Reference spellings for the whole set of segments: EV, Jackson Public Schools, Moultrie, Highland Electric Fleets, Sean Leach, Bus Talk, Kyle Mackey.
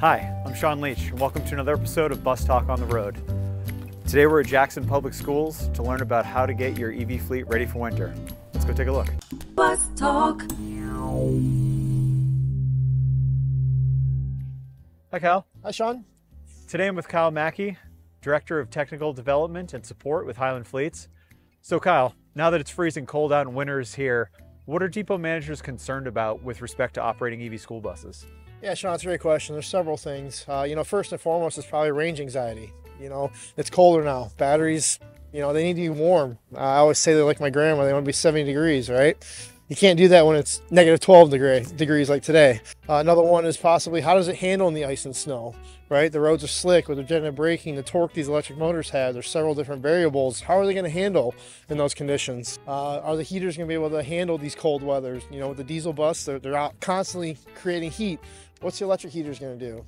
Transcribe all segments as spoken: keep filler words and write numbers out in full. Hi, I'm Sean Leach, and welcome to another episode of Bus Talk on the Road. Today we're at Jackson Public Schools to learn about how to get your E V fleet ready for winter. Let's go take a look. Bus Talk. Hi, Kyle. Hi, Sean. Today I'm with Kyle Mackey, Director of Technical Development and Support with Highland Fleets. So, Kyle, now that it's freezing cold out and winter is here, what are depot managers concerned about with respect to operating E V school buses? Yeah, Sean, it's a great question. There's several things. Uh, you know, first and foremost is probably range anxiety. You know, it's colder now. Batteries, you know, they need to be warm. Uh, I always say they're like my grandma. They want to be seventy degrees, right? You can't do that when it's negative twelve degree, degrees like today. Uh, another one is possibly how does it handle in the ice and snow, right? The roads are slick with regenerative braking, the torque these electric motors have. There's several different variables. How are they going to handle in those conditions? Uh, are the heaters going to be able to handle these cold weathers? You know, with the diesel bus, they're, they're out constantly creating heat. What's the electric heaters going to do?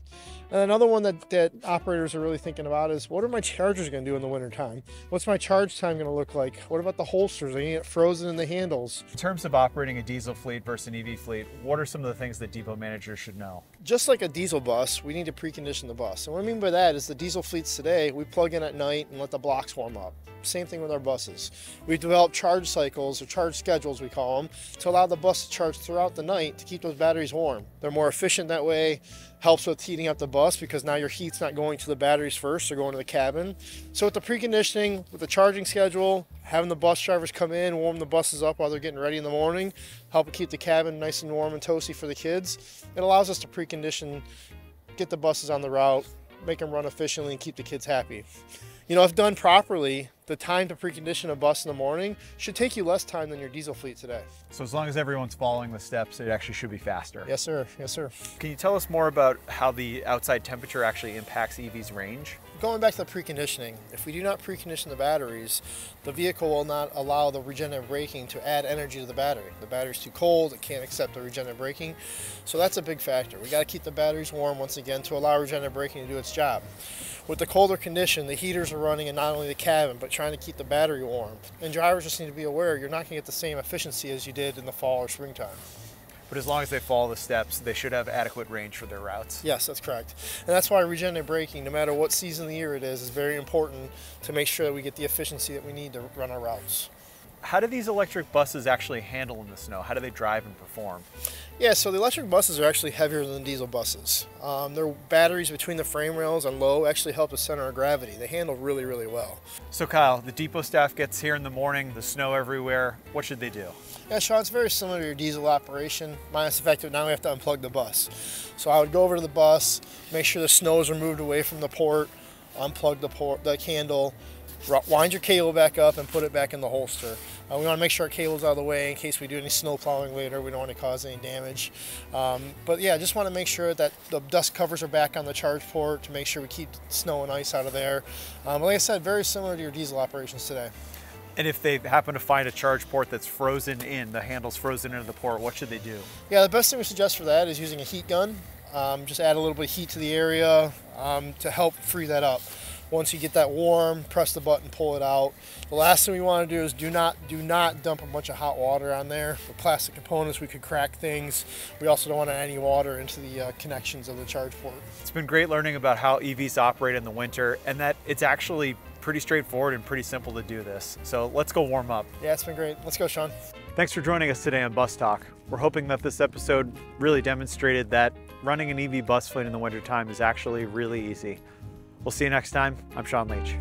And another one that, that operators are really thinking about is, what are my chargers going to do in the winter time? What's my charge time going to look like? What about the holsters? Are you going to get frozen in the handles? In terms of operating a diesel fleet versus an E V fleet, what are some of the things that depot managers should know? Just like a diesel bus, we need to precondition the bus. And what I mean by that is the diesel fleets today, we plug in at night and let the blocks warm up. Same thing with our buses. We develop charge cycles, or charge schedules we call them, to allow the bus to charge throughout the night to keep those batteries warm. They're more efficient that way, helps with heating up the bus because now your heat's not going to the batteries first, they're going to the cabin. So with the preconditioning, with the charging schedule, having the bus drivers come in, warm the buses up while they're getting ready in the morning, help keep the cabin nice and warm and toasty for the kids. It allows us to precondition, get the buses on the route, make them run efficiently and keep the kids happy. You know, if done properly, the time to precondition a bus in the morning should take you less time than your diesel fleet today. So as long as everyone's following the steps, it actually should be faster. Yes, sir. Yes, sir. Can you tell us more about how the outside temperature actually impacts E V's range? Going back to the preconditioning, if we do not precondition the batteries, the vehicle will not allow the regenerative braking to add energy to the battery. The battery's too cold, it can't accept the regenerative braking. So that's a big factor. We gotta keep the batteries warm once again to allow regenerative braking to do its job. With the colder condition, the heaters are running in not only the cabin, but trying to keep the battery warm. And drivers just need to be aware you're not gonna get the same efficiency as you did in the fall or springtime. But as long as they follow the steps, they should have adequate range for their routes. Yes, that's correct. And that's why regenerative braking, no matter what season of the year it is, is very important to make sure that we get the efficiency that we need to run our routes. How do these electric buses actually handle in the snow? How do they drive and perform? Yeah, so the electric buses are actually heavier than the diesel buses. Um, their batteries between the frame rails and low actually help the center of gravity. They handle really, really well. So Kyle, the depot staff gets here in the morning, the snow everywhere. What should they do? Yeah, Sean, it's very similar to your diesel operation, minus the fact that now we have to unplug the bus. So I would go over to the bus, make sure the snows are moved away from the port, unplug the, port, the handle, wind your cable back up and put it back in the holster. Uh, we want to make sure our cable's out of the way in case we do any snow plowing later. We don't want to cause any damage. Um, but yeah, just want to make sure that the dust covers are back on the charge port to make sure we keep snow and ice out of there. Um, like I said, very similar to your diesel operations today. And if they happen to find a charge port that's frozen in, the handle's frozen into the port, what should they do? Yeah, the best thing we suggest for that is using a heat gun. Um, just add a little bit of heat to the area um, to help free that up. Once you get that warm, press the button, pull it out. The last thing we want to do is do not do not dump a bunch of hot water on there. For plastic components, we could crack things. We also don't want any water into the uh, connections of the charge port. It's been great learning about how E Vs operate in the winter and that it's actually pretty straightforward and pretty simple to do this. So let's go warm up. Yeah, it's been great. Let's go, Sean. Thanks for joining us today on Bus Talk. We're hoping that this episode really demonstrated that running an E V bus fleet in the wintertime is actually really easy. We'll see you next time. I'm Sean Leach.